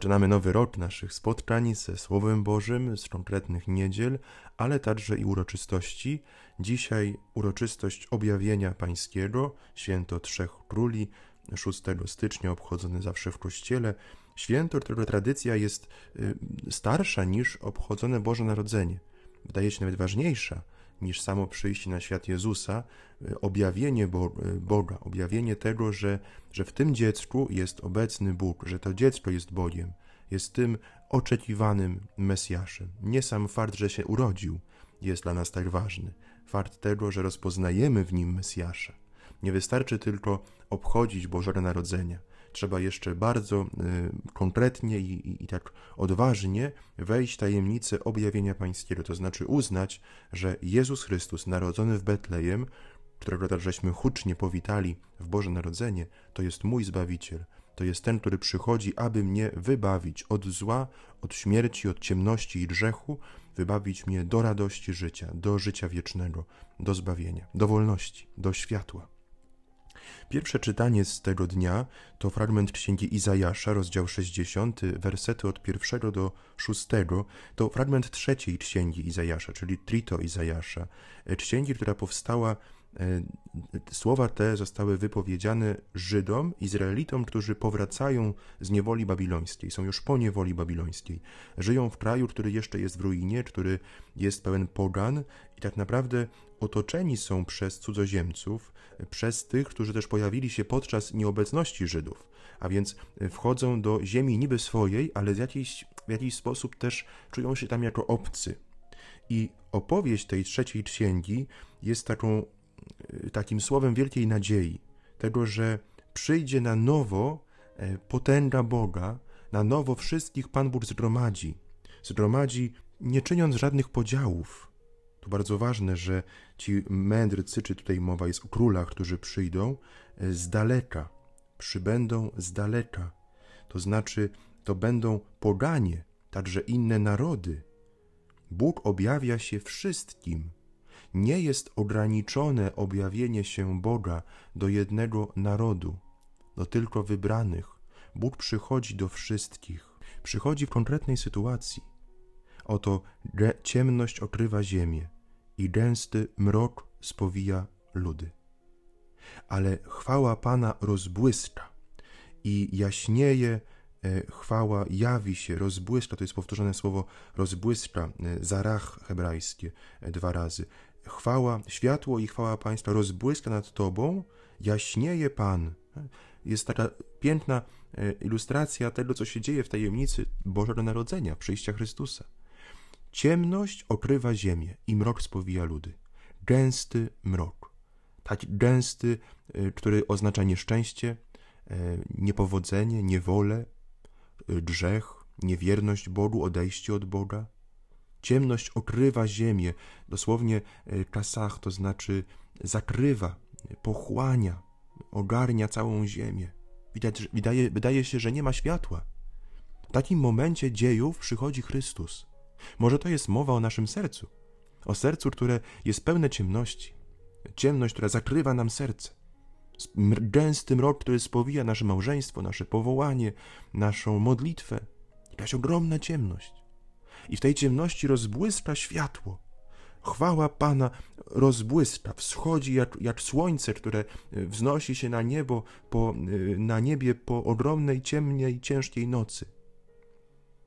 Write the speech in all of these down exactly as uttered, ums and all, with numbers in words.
Zaczynamy nowy rok naszych spotkań ze Słowem Bożym, z konkretnych niedziel, ale także i uroczystości. Dzisiaj uroczystość Objawienia Pańskiego, święto Trzech Króli, szóstego stycznia obchodzone zawsze w Kościele. Święto, którego tradycja jest starsza niż obchodzone Boże Narodzenie. Wydaje się nawet ważniejsza niż samo przyjście na świat Jezusa, objawienie Boga, objawienie tego, że, że w tym dziecku jest obecny Bóg, że to dziecko jest Bogiem, jest tym oczekiwanym Mesjaszem. Nie sam fakt, że się urodził, jest dla nas tak ważny. Fakt tego, że rozpoznajemy w nim Mesjasza. Nie wystarczy tylko obchodzić Bożego Narodzenia. Trzeba jeszcze bardzo y, konkretnie i, i, i tak odważnie wejść w tajemnicę objawienia pańskiego, to znaczy uznać, że Jezus Chrystus narodzony w Betlejem, którego tak żeśmy hucznie powitali w Boże Narodzenie, to jest mój Zbawiciel, to jest ten, który przychodzi, aby mnie wybawić od zła, od śmierci, od ciemności i grzechu, wybawić mnie do radości życia, do życia wiecznego, do zbawienia, do wolności, do światła. Pierwsze czytanie z tego dnia to fragment Księgi Izajasza, rozdział sześćdziesiąty, wersety od pierwszego do szóstego. To fragment trzeciej Księgi Izajasza, czyli Trito Izajasza. Księgi, która powstała, słowa te zostały wypowiedziane Żydom, Izraelitom, którzy powracają z niewoli babilońskiej, są już po niewoli babilońskiej. Żyją w kraju, który jeszcze jest w ruinie, który jest pełen pogan i tak naprawdę otoczeni są przez cudzoziemców, przez tych, którzy też pojawili się podczas nieobecności Żydów, a więc wchodzą do ziemi niby swojej, ale w jakiś, w jakiś sposób też czują się tam jako obcy. I opowieść tej trzeciej księgi jest taką, takim słowem wielkiej nadziei, tego, że przyjdzie na nowo potęga Boga, na nowo wszystkich Pan Bóg zgromadzi, zgromadzi nie czyniąc żadnych podziałów. To bardzo ważne, że ci mędrcy, czy tutaj mowa jest o królach, którzy przyjdą, z daleka, przybędą z daleka. To znaczy, to będą poganie, także inne narody. Bóg objawia się wszystkim. Nie jest ograniczone objawienie się Boga do jednego narodu, do tylko wybranych. Bóg przychodzi do wszystkich. Przychodzi w konkretnej sytuacji. Oto ciemność okrywa ziemię i gęsty mrok spowija ludy. Ale chwała Pana rozbłyska i jaśnieje, chwała jawi się, rozbłyska, to jest powtórzone słowo rozbłyska, zarach hebrajskie dwa razy. Chwała, światło i chwała Pańska rozbłyska nad Tobą, jaśnieje Pan. Jest taka piękna ilustracja tego, co się dzieje w tajemnicy Bożego Narodzenia, przyjścia Chrystusa. Ciemność okrywa ziemię i mrok spowija ludy. Gęsty mrok. Taki gęsty, który oznacza nieszczęście, niepowodzenie, niewolę, grzech, niewierność Bogu, odejście od Boga. Ciemność okrywa ziemię. Dosłownie kasach, to znaczy zakrywa, pochłania, ogarnia całą ziemię. Widać, wydaje, wydaje się, że nie ma światła. W takim momencie dziejów przychodzi Chrystus. Może to jest mowa o naszym sercu, o sercu, które jest pełne ciemności, ciemność, która zakrywa nam serce, gęsty mrok, który spowija nasze małżeństwo, nasze powołanie, naszą modlitwę, jakaś ogromna ciemność. I w tej ciemności rozbłyska światło, chwała Pana rozbłyska, wschodzi jak, jak słońce, które wznosi się na niebo, po, na niebie po ogromnej, ciemnej, ciężkiej nocy.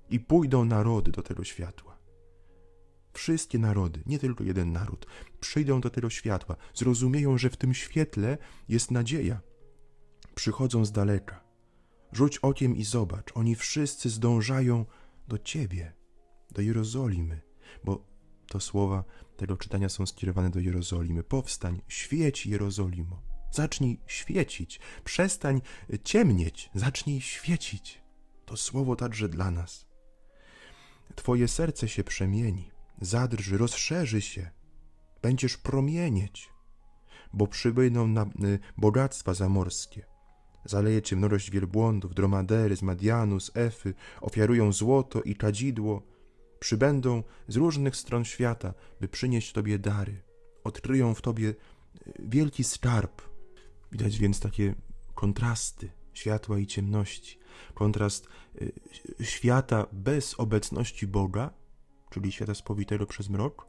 I pójdą narody do tego światła. Wszystkie narody, nie tylko jeden naród, przyjdą do tego światła. Zrozumieją, że w tym świetle jest nadzieja. Przychodzą z daleka. Rzuć okiem i zobacz. Oni wszyscy zdążają do Ciebie, do Jerozolimy. Bo to słowa tego czytania są skierowane do Jerozolimy. Powstań, świeć Jerozolimo. Zacznij świecić. Przestań ciemnieć. Zacznij świecić. To słowo także dla nas. Twoje serce się przemieni, zadrży, rozszerzy się. Będziesz promienieć, bo przybyną na bogactwa zamorskie. Zaleje cię mnogość wielbłądów, dromadery z Madianu, z Efy, ofiarują złoto i kadzidło. Przybędą z różnych stron świata, by przynieść Tobie dary. Odkryją w Tobie wielki skarb. Widać więc takie kontrasty światła i ciemności. Kontrast świata bez obecności Boga, czyli świata spowitego przez mrok,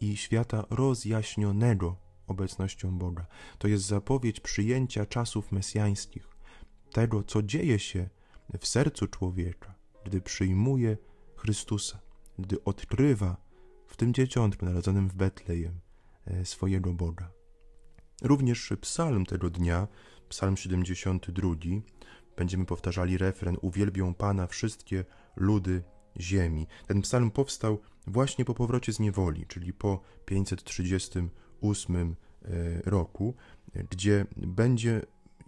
i świata rozjaśnionego obecnością Boga. To jest zapowiedź przyjęcia czasów mesjańskich, tego, co dzieje się w sercu człowieka, gdy przyjmuje Chrystusa, gdy odkrywa w tym dzieciątku narodzonym w Betlejem swojego Boga. Również psalm tego dnia, psalm siedemdziesiąty drugi, będziemy powtarzali refren: uwielbią Pana wszystkie ludy ziemi. Ten psalm powstał właśnie po powrocie z niewoli, czyli po pięćset trzydziestym ósmym roku, gdzie będzie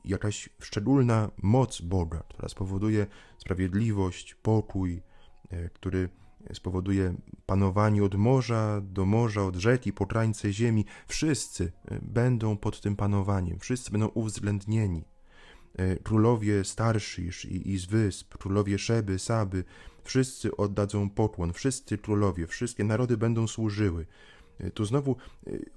jakaś szczególna moc Boga, która spowoduje sprawiedliwość, pokój, który spowoduje panowanie od morza do morza, od rzeki po krańce ziemi. Wszyscy będą pod tym panowaniem, wszyscy będą uwzględnieni. Królowie Starszisz i, i z wysp, królowie Szeby, Saby, wszyscy oddadzą pokłon, wszyscy królowie, wszystkie narody będą służyły. Tu znowu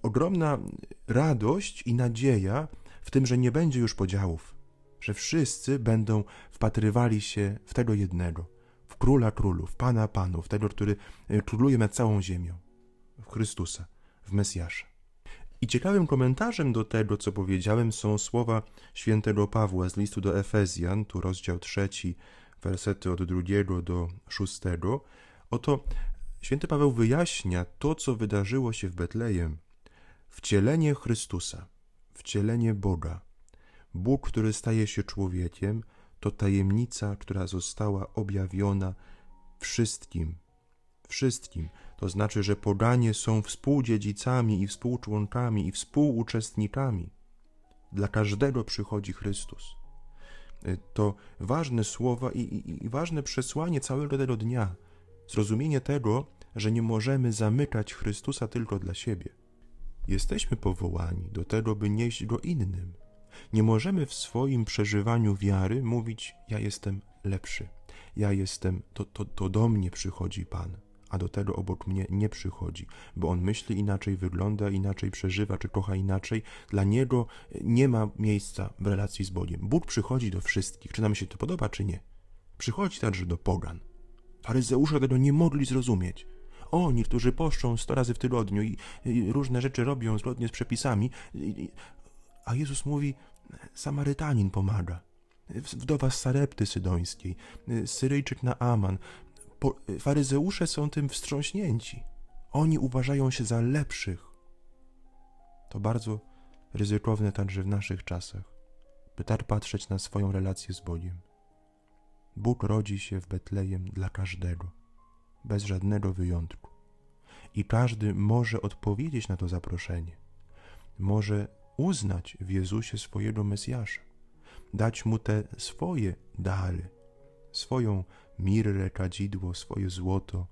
ogromna radość i nadzieja w tym, że nie będzie już podziałów, że wszyscy będą wpatrywali się w tego jednego, w Króla Królów, Pana Panów, tego, który króluje nad całą ziemią, w Chrystusa, w Mesjasza. I ciekawym komentarzem do tego, co powiedziałem, są słowa świętego Pawła z listu do Efezjan, tu rozdział trzeci, wersety od drugiego do szóstego. Oto święty Paweł wyjaśnia to, co wydarzyło się w Betlejem. Wcielenie Chrystusa, wcielenie Boga. Bóg, który staje się człowiekiem, to tajemnica, która została objawiona wszystkim. Wszystkim. To znaczy, że poganie są współdziedzicami i współczłonkami i współuczestnikami. Dla każdego przychodzi Chrystus. To ważne słowa i, i, i ważne przesłanie całego tego dnia. Zrozumienie tego, że nie możemy zamykać Chrystusa tylko dla siebie. Jesteśmy powołani do tego, by nieść Go innym. Nie możemy w swoim przeżywaniu wiary mówić: ja jestem lepszy, ja jestem, to, to, to do mnie przychodzi Pan, a do tego obok mnie nie przychodzi, bo on myśli inaczej, wygląda inaczej, przeżywa czy kocha inaczej. Dla niego nie ma miejsca w relacji z Bogiem. Bóg przychodzi do wszystkich, czy nam się to podoba, czy nie. Przychodzi także do pogan. Faryzeusze tego nie mogli zrozumieć. Oni, którzy poszczą sto razy w tygodniu i, i różne rzeczy robią zgodnie z przepisami, i, i, a Jezus mówi: Samarytanin pomaga, wdowa z Sarepty sydońskiej, Syryjczyk Naaman. Po, faryzeusze są tym wstrząśnięci. Oni uważają się za lepszych. To bardzo ryzykowne także w naszych czasach, by tak patrzeć na swoją relację z Bogiem. Bóg rodzi się w Betlejem dla każdego, bez żadnego wyjątku. I każdy może odpowiedzieć na to zaproszenie. Może uznać w Jezusie swojego Mesjasza, dać Mu te swoje dary, swoją mirrę, kadzidło, swoje złoto,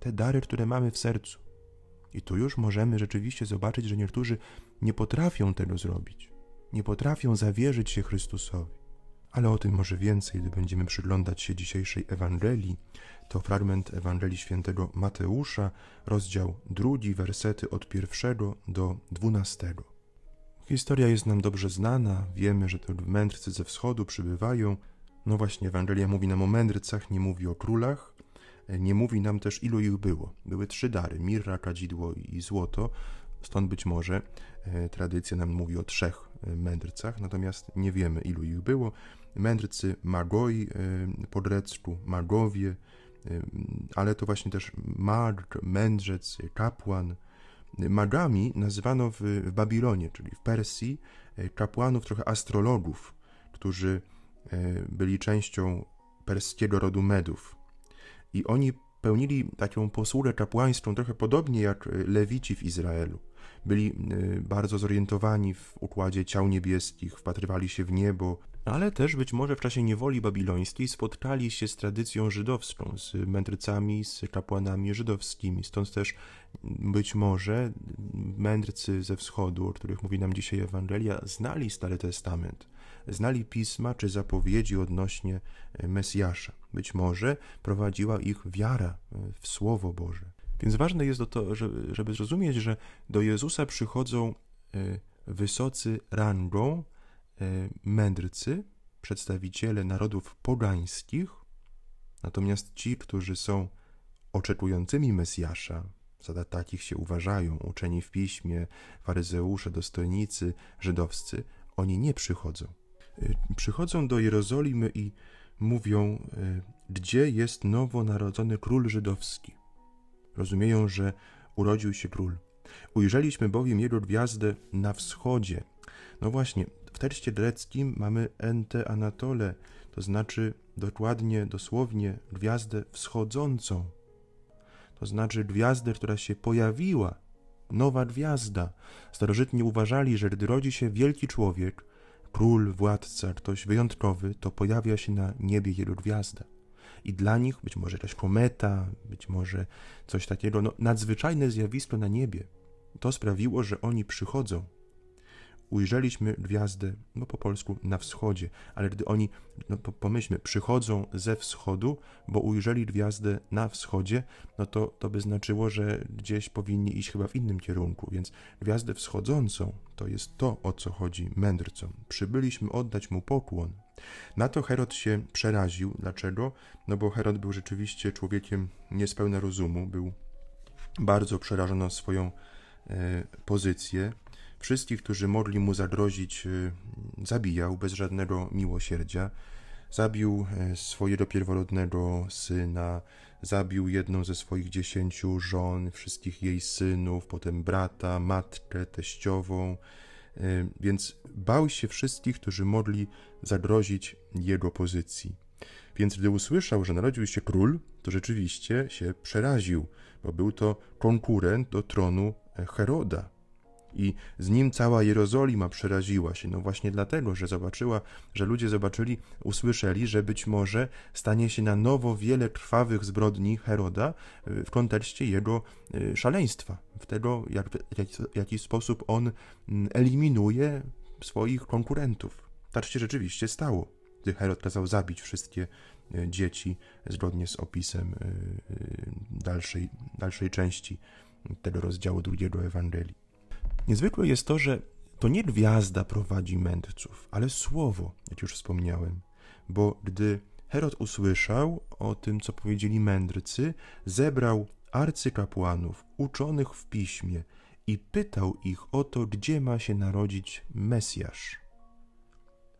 te dary, które mamy w sercu. I tu już możemy rzeczywiście zobaczyć, że niektórzy nie potrafią tego zrobić, nie potrafią zawierzyć się Chrystusowi. Ale o tym może więcej, gdy będziemy przyglądać się dzisiejszej Ewangelii. To fragment Ewangelii Świętego Mateusza, rozdział drugi, wersety od pierwszego do dwunastego. Historia jest nam dobrze znana, wiemy, że to mędrcy ze wschodu przybywają. No właśnie, Ewangelia mówi nam o mędrcach, nie mówi o królach, nie mówi nam też, ilu ich było. Były trzy dary: mirra, kadzidło i złoto. Stąd być może tradycja nam mówi o trzech mędrcach, natomiast nie wiemy, ilu ich było. Mędrcy magoi po grecku, magowie, ale to właśnie też mag, mędrzec, kapłan. Magami nazywano w, w Babilonie, czyli w Persji, kapłanów, trochę astrologów, którzy byli częścią perskiego rodu Medów. I oni pełnili taką posługę kapłańską trochę podobnie jak lewici w Izraelu. Byli bardzo zorientowani w układzie ciał niebieskich, wpatrywali się w niebo, ale też być może w czasie niewoli babilońskiej spotkali się z tradycją żydowską, z mędrcami, z kapłanami żydowskimi. Stąd też być może mędrcy ze wschodu, o których mówi nam dzisiaj Ewangelia, znali Stary Testament, znali pisma czy zapowiedzi odnośnie Mesjasza. Być może prowadziła ich wiara w Słowo Boże. Więc ważne jest to, żeby zrozumieć, że do Jezusa przychodzą wysocy rangą mędrcy, przedstawiciele narodów pogańskich, natomiast ci, którzy są oczekującymi Mesjasza, za takich się uważają uczeni w piśmie, faryzeusze, dostojnicy, żydowscy, oni nie przychodzą. Przychodzą do Jerozolimy i mówią, gdzie jest nowonarodzony król żydowski. Rozumieją, że urodził się król. Ujrzeliśmy bowiem jego gwiazdę na wschodzie. No właśnie, w tekście greckim mamy ente anatole, to znaczy dokładnie, dosłownie gwiazdę wschodzącą. To znaczy gwiazdę, która się pojawiła, nowa gwiazda. Starożytni uważali, że gdy rodzi się wielki człowiek, król, władca, ktoś wyjątkowy, to pojawia się na niebie jego gwiazda. I dla nich być może jakaś kometa, być może coś takiego, no, nadzwyczajne zjawisko na niebie. To sprawiło, że oni przychodzą. Ujrzeliśmy gwiazdę, no po polsku, na wschodzie, ale gdy oni, no to pomyślmy, przychodzą ze wschodu, bo ujrzeli gwiazdę na wschodzie, no to, to by znaczyło, że gdzieś powinni iść chyba w innym kierunku, więc gwiazdę wschodzącą to jest to, o co chodzi mędrcom. Przybyliśmy oddać mu pokłon. Na to Herod się przeraził. Dlaczego? No bo Herod był rzeczywiście człowiekiem niespełna rozumu, był bardzo przerażony swoją e, pozycję. Wszystkich, którzy mogli mu zagrozić, zabijał bez żadnego miłosierdzia. Zabił swojego pierworodnego syna, zabił jedną ze swoich dziesięciu żon, wszystkich jej synów, potem brata, matkę, teściową. Więc bał się wszystkich, którzy mogli zagrozić jego pozycji. Więc gdy usłyszał, że narodził się król, to rzeczywiście się przeraził, bo był to konkurent do tronu Heroda. I z nim cała Jerozolima przeraziła się, no właśnie dlatego, że zobaczyła, że ludzie zobaczyli, usłyszeli, że być może stanie się na nowo wiele krwawych zbrodni Heroda w kontekście jego szaleństwa, w tego, jak, jak, w jaki sposób on eliminuje swoich konkurentów. Tak się rzeczywiście stało, gdy Herod kazał zabić wszystkie dzieci, zgodnie z opisem dalszej, dalszej części tego rozdziału drugiego Ewangelii. Niezwykłe jest to, że to nie gwiazda prowadzi mędrców, ale słowo, jak już wspomniałem. Bo gdy Herod usłyszał o tym, co powiedzieli mędrcy, zebrał arcykapłanów, uczonych w piśmie i pytał ich o to, gdzie ma się narodzić Mesjasz.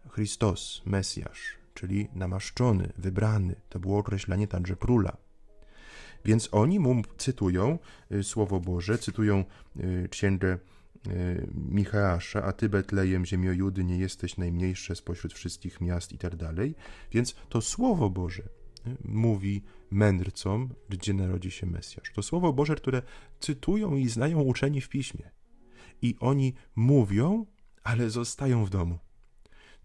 Chrystos, Mesjasz, czyli namaszczony, wybrany, to było określenie także króla. Więc oni mu cytują Słowo Boże, cytują Księgę Micheasza, a Ty, Betlejem, ziemio Judy, nie jesteś najmniejsze spośród wszystkich miast i tak dalej. Więc to Słowo Boże mówi mędrcom, gdzie narodzi się Mesjasz. To Słowo Boże, które cytują i znają uczeni w piśmie. I oni mówią, ale zostają w domu.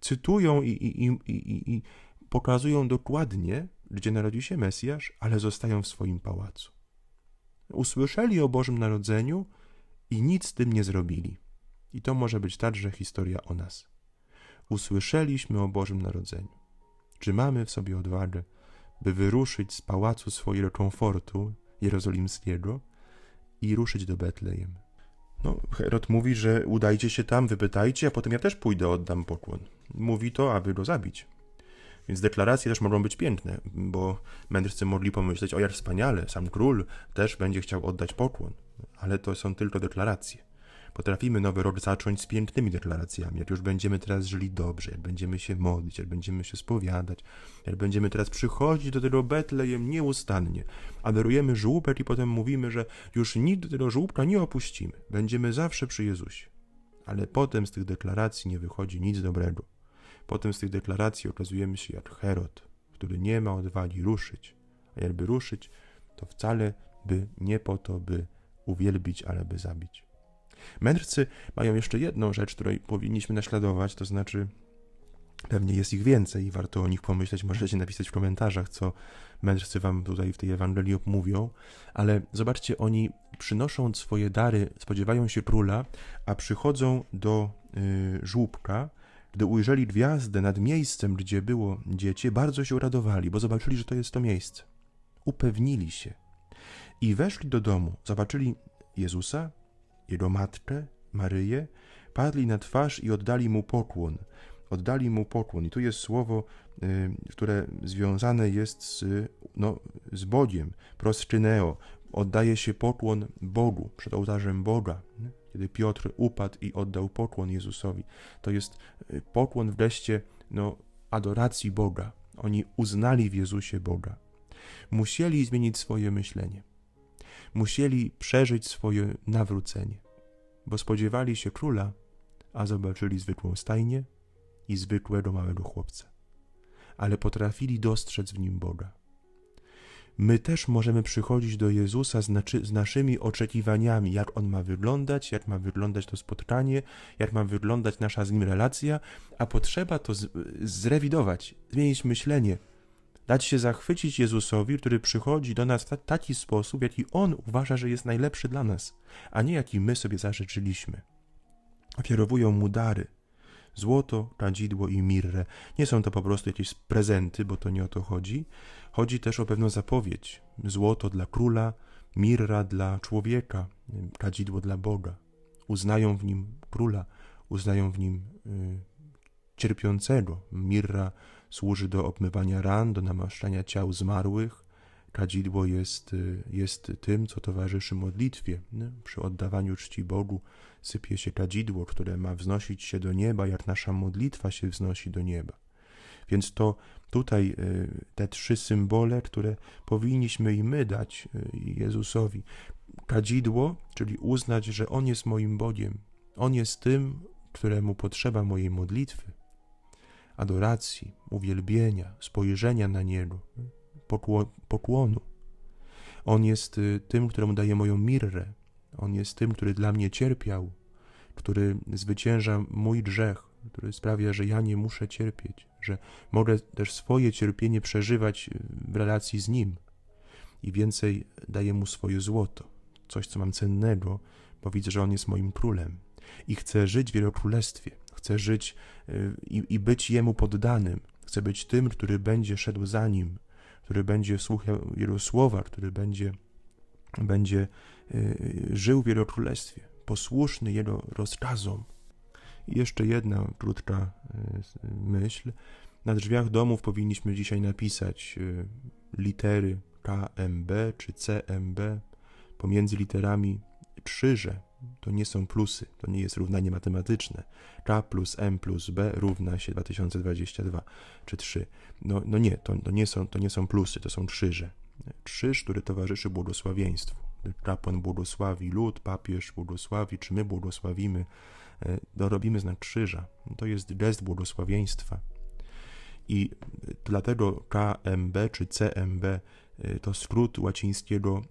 Cytują i, i, i, i, i pokazują dokładnie, gdzie narodzi się Mesjasz, ale zostają w swoim pałacu. Usłyszeli o Bożym Narodzeniu i nic z tym nie zrobili. I to może być także historia o nas. Usłyszeliśmy o Bożym Narodzeniu. Czy mamy w sobie odwagę, by wyruszyć z pałacu swojego komfortu jerozolimskiego i ruszyć do Betlejem? No, Herod mówi, że udajcie się tam, wypytajcie, a potem ja też pójdę, oddam pokłon. Mówi to, aby go zabić. Więc deklaracje też mogą być piękne, bo mędrcy mogli pomyśleć, o jak wspaniale, sam król też będzie chciał oddać pokłon. Ale to są tylko deklaracje. Potrafimy nowy rok zacząć z pięknymi deklaracjami. Jak już będziemy teraz żyli dobrze, jak będziemy się modlić, jak będziemy się spowiadać, jak będziemy teraz przychodzić do tego Betlejem nieustannie, aderujemy żłóbek i potem mówimy, że już nigdy tego żłóbka nie opuścimy. Będziemy zawsze przy Jezusie. Ale potem z tych deklaracji nie wychodzi nic dobrego. Potem z tych deklaracji okazujemy się jak Herod, który nie ma odwagi ruszyć. A jakby ruszyć, to wcale by nie po to, by uwielbić, ale by zabić. Mędrcy mają jeszcze jedną rzecz, której powinniśmy naśladować, to znaczy pewnie jest ich więcej i warto o nich pomyśleć. Możecie napisać w komentarzach, co mędrcy wam tutaj w tej Ewangelii mówią, ale zobaczcie, oni przynoszą swoje dary, spodziewają się króla, a przychodzą do yy, żłóbka. Gdy ujrzeli gwiazdę nad miejscem, gdzie było dziecię, bardzo się uradowali, bo zobaczyli, że to jest to miejsce. Upewnili się. I weszli do domu, zobaczyli Jezusa, Jego matkę, Maryję, padli na twarz i oddali Mu pokłon. oddali mu pokłon. I tu jest słowo, które związane jest z, no, z Bogiem, proszczyneo. Oddaje się pokłon Bogu, przed ołtarzem Boga. Kiedy Piotr upadł i oddał pokłon Jezusowi. To jest pokłon wreszcie no, adoracji Boga. Oni uznali w Jezusie Boga. Musieli zmienić swoje myślenie. Musieli przeżyć swoje nawrócenie, bo spodziewali się króla, a zobaczyli zwykłą stajnię i zwykłego małego chłopca. Ale potrafili dostrzec w nim Boga. My też możemy przychodzić do Jezusa z, naczy, z naszymi oczekiwaniami, jak On ma wyglądać, jak ma wyglądać to spotkanie, jak ma wyglądać nasza z Nim relacja, a potrzeba to z, zrewidować, zmienić myślenie, dać się zachwycić Jezusowi, który przychodzi do nas w taki sposób, jaki On uważa, że jest najlepszy dla nas, a nie jaki my sobie zażyczyliśmy. Ofiarowują Mu dary. Złoto, kadzidło i mirrę. Nie są to po prostu jakieś prezenty, bo to nie o to chodzi. Chodzi też o pewną zapowiedź. Złoto dla króla, mirra dla człowieka, kadzidło dla Boga. Uznają w nim króla, uznają w nim y, cierpiącego. Mirra służy do obmywania ran, do namaszczania ciał zmarłych. Kadzidło jest, jest tym, co towarzyszy modlitwie. Przy oddawaniu czci Bogu sypie się kadzidło, które ma wznosić się do nieba, jak nasza modlitwa się wznosi do nieba. Więc to tutaj te trzy symbole, które powinniśmy i my dać Jezusowi. Kadzidło, czyli uznać, że On jest moim Bogiem. On jest tym, któremu potrzeba mojej modlitwy, adoracji, uwielbienia, spojrzenia na Niego, pokłonu. On jest tym, któremu daje moją mirrę. On jest tym, który dla mnie cierpiał, który zwycięża mój grzech, który sprawia, że ja nie muszę cierpieć, że mogę też swoje cierpienie przeżywać w relacji z Nim. I więcej, daję Mu swoje złoto, coś, co mam cennego, bo widzę, że On jest moim królem. I chcę żyć w Jego królestwie, chcę żyć i, i być Jemu poddanym, chcę być tym, który będzie szedł za Nim, który będzie słuchał Jego słowa, który będzie, będzie żył w Jego królestwie, posłuszny Jego rozkazom. I jeszcze jedna krótka myśl. Na drzwiach domów powinniśmy dzisiaj napisać litery K M B czy C M B. Pomiędzy literami krzyże. To nie są plusy, to nie jest równanie matematyczne. K plus M plus B równa się dwa tysiące dwadzieścia dwa czy trzy. No, no nie, to, to, nie są, to nie są plusy, to są krzyże. Krzyż, który towarzyszy błogosławieństwu. Kapłan błogosławi lud, papież błogosławi, czy my błogosławimy, dorobimy znak krzyża. To jest gest błogosławieństwa. I dlatego K M B czy C M B to skrót łacińskiego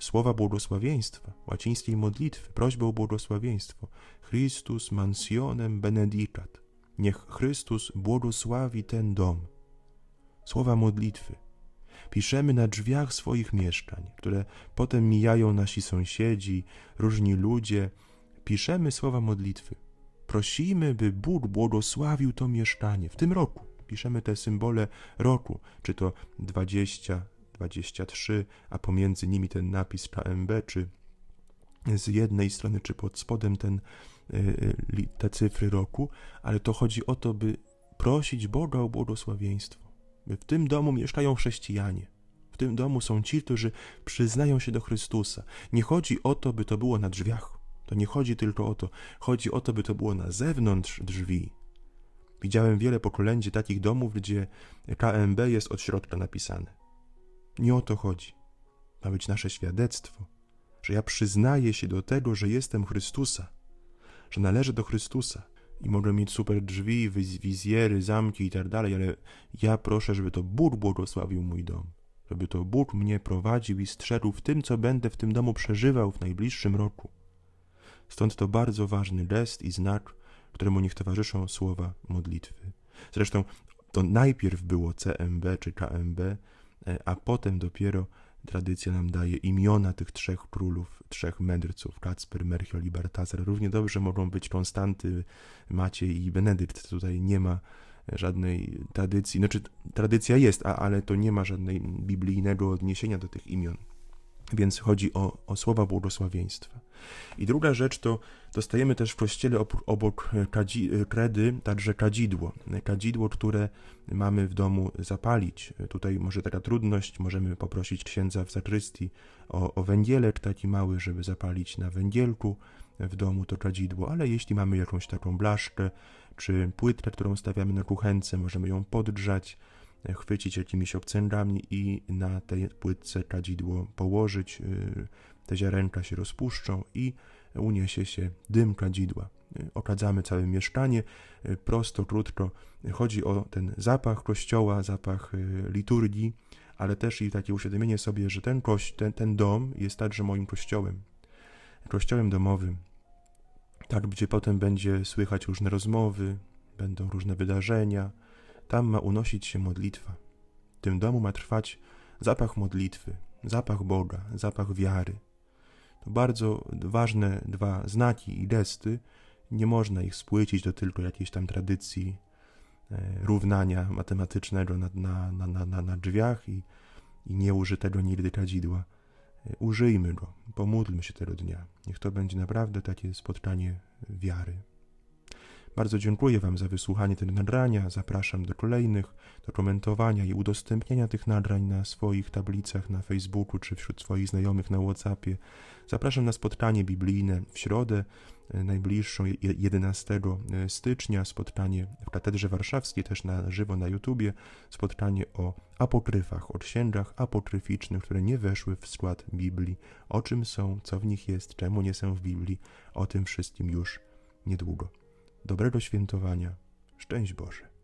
słowa błogosławieństwa, łacińskiej modlitwy, prośby o błogosławieństwo. Christus mansionem benedicat. Niech Chrystus błogosławi ten dom. Słowa modlitwy. Piszemy na drzwiach swoich mieszkań, które potem mijają nasi sąsiedzi, różni ludzie. Piszemy słowa modlitwy. Prosimy, by Bóg błogosławił to mieszkanie w tym roku. Piszemy te symbole roku, czy to dwadzieścia, dwadzieścia trzy, a pomiędzy nimi ten napis K M B, czy z jednej strony, czy pod spodem ten, te cyfry roku, ale to chodzi o to, by prosić Boga o błogosławieństwo. W tym domu mieszkają chrześcijanie. W tym domu są ci, którzy przyznają się do Chrystusa. Nie chodzi o to, by to było na drzwiach. To nie chodzi tylko o to. Chodzi o to, by to było na zewnątrz drzwi. Widziałem wiele pokoleń takich domów, gdzie K M B jest od środka napisane. Nie o to chodzi. Ma być nasze świadectwo, że ja przyznaję się do tego, że jestem Chrystusa, że należę do Chrystusa. I mogę mieć super drzwi, wizjery, zamki i tak dalej, ale ja proszę, żeby to Bóg błogosławił mój dom. Żeby to Bóg mnie prowadził i strzegł w tym, co będę w tym domu przeżywał w najbliższym roku. Stąd to bardzo ważny gest i znak, któremu niech towarzyszą słowa modlitwy. Zresztą to najpierw było C M B czy K M B, a potem dopiero tradycja nam daje imiona tych trzech królów, trzech mędrców, Kacper, Merchior i Bartazer. Równie dobrze mogą być Konstanty, Maciej i Benedykt. Tutaj nie ma żadnej tradycji, znaczy tradycja jest, a, ale to nie ma żadnej biblijnego odniesienia do tych imion. Więc chodzi o, o słowa błogosławieństwa. I druga rzecz to dostajemy też w kościele obok kadzi, kredy także kadzidło. Kadzidło, które mamy w domu zapalić. Tutaj może taka trudność, możemy poprosić księdza w zakrystii o, o węgielek taki mały, żeby zapalić na węgielku w domu to kadzidło, ale jeśli mamy jakąś taką blaszkę czy płytkę, którą stawiamy na kuchence, możemy ją podgrzać, chwycić jakimiś obcęgami i na tej płytce kadzidło położyć, te ziarenka się rozpuszczą i uniesie się dym kadzidła. Okadzamy całe mieszkanie, prosto, krótko. Chodzi o ten zapach kościoła, zapach liturgii, ale też i takie uświadomienie sobie, że ten, kość, ten, ten dom jest także moim kościołem, kościołem domowym. Tak, gdzie potem będzie słychać różne rozmowy, będą różne wydarzenia, tam ma unosić się modlitwa. W tym domu ma trwać zapach modlitwy, zapach Boga, zapach wiary. To bardzo ważne dwa znaki i gesty. Nie można ich spłycić do tylko jakiejś tam tradycji e, równania matematycznego na, na, na, na, na drzwiach i, i nieużytego nigdy kadzidła. E, użyjmy go, pomódlmy się tego dnia. Niech to będzie naprawdę takie spotkanie wiary. Bardzo dziękuję Wam za wysłuchanie tego nagrania. Zapraszam do kolejnych, do komentowania i udostępniania tych nagrań na swoich tablicach, na Facebooku czy wśród swoich znajomych na WhatsAppie. Zapraszam na spotkanie biblijne w środę najbliższą, jedenastego stycznia. Spotkanie w Katedrze Warszawskiej, też na żywo na YouTubie. Spotkanie o apokryfach, o księgach apokryficznych, które nie weszły w skład Biblii. O czym są, co w nich jest, czemu nie są w Biblii. O tym wszystkim już niedługo. Dobrego świętowania. Szczęść Boże.